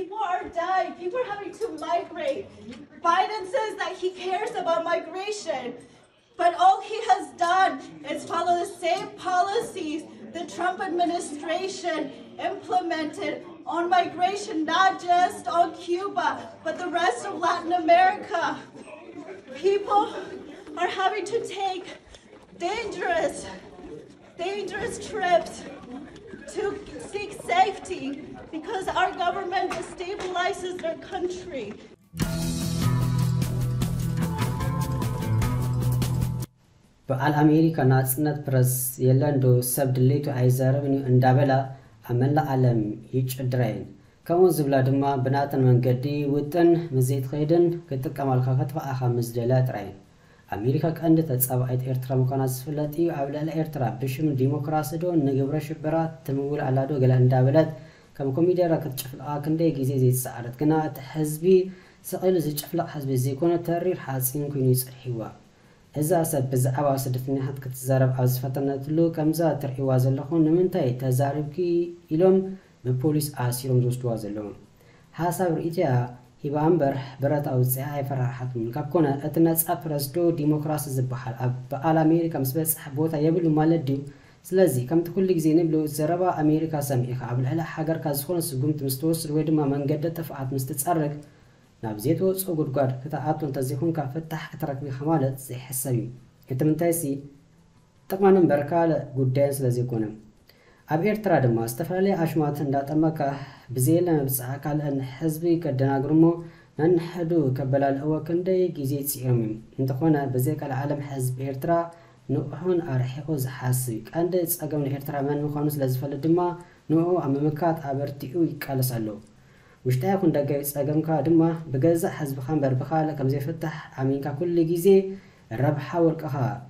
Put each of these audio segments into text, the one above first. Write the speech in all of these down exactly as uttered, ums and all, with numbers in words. People are dying. People are having to migrate. Biden says that he cares about migration, but all he has done is follow the same policies the Trump administration implemented on migration, not just on Cuba, but the rest of Latin America. People are having to take dangerous, dangerous trips to seek safety because our government destabilizes their country. بالأمريكا ناتسنت برز يلاندو سبدلي تو عيزارة بني اندابلا عمل العالم هيج درين كمون زبلادما بناتن من قدي وطن مزيد خيدن كتك عمل خاكت فأخا مزدلات رين أمريكا كأند تتساب عيد إرترا مكانات سفلاتي وعبلا الإرترا بشم ديموكراسي دون نجبرا شبرات تمول على دو قل اندابلات كم كوميديا راكت شفل آكن دي جيزي زي سعرت كناعت حزبي سقيل زي شفل حزبي زي كون تارير حاسين كوني سرحيوا إذا سبب زعوى صدفني حد كتزارب عز فتنة لو كم زاتر إيواز اللخون من تاي تزارب كي إلهم ببوليس عسيرهم زوجواز اللهم حسب رئيتها هي عمبر برات أو سعي فرحت من كابكونا أتناس أبرز دو ديمقراطية زبحال أب على أمريكا مسبس حبوتها يبلو مالدي سلزي كم تقول لك زين بلو زربا أمريكا سميخ قبل على حجر كازخون سجوم تمستوس رويد ما من جدة تفعت مستتسرق نابزيت وصو قرقار كتاعاتون تزيخون كافتح اترك بخمالة زي حسابي انتمنتايسي طبعاً بركالة قدين سلازيكونم اب ايرترا دما استفرالي اشماتن دات اماكا بزيلا بسعاكا لان حزبي كدناقرمو ننحدو كبلال اوكن داي جيزيت سيرمم انتقونا بزيكا العالم حزب ايرترا نوحون ارحيقو زحاسيك اندي تساقون ايرترا من مخانوس لازفال دما نوحو امامكات ابرتيقو يكالس اللو وشتا يكون دقاء يتساقم كادما بقزة حزب خامبر بخالة كمزي فتح عمينكا كل جيزي الربحة والكخاء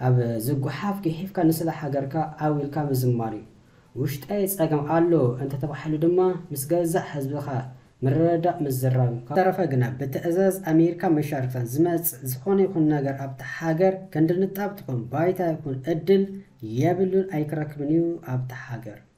اب زقو حافكي حيفكا نسلا حقركا اويلكا مزماري وشتا يتساقم قالو انت تبحلو دما مسقزة حزب خا مرادة مزرام طرفا قناب بتأزاز اميركا مشاركتان زمات زخون يكون ناقر ابتا حقر كندرنت ابتكم بايتا يكون ادل يابلون ايكراك منيو ابتا حقر